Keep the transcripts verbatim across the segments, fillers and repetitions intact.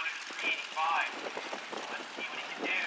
one hundred eighty-five. Let's see what he can do.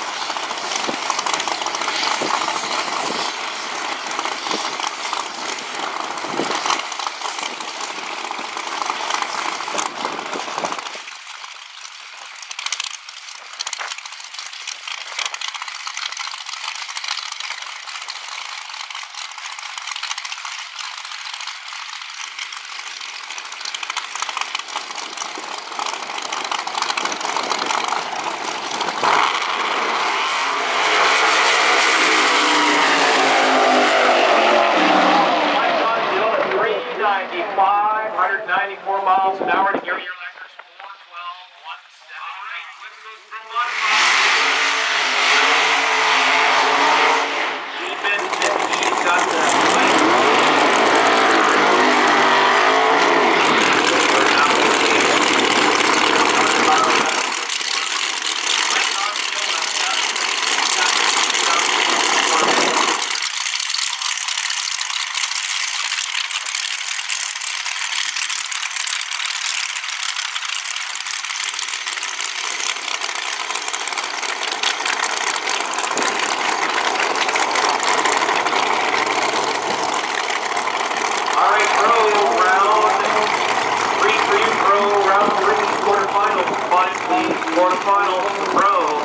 Quarterfinal row.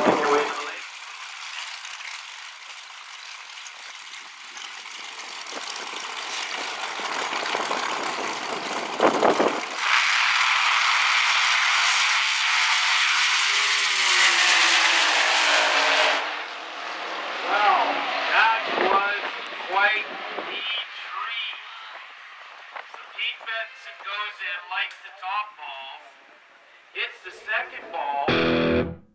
ground ball, hits the second ball.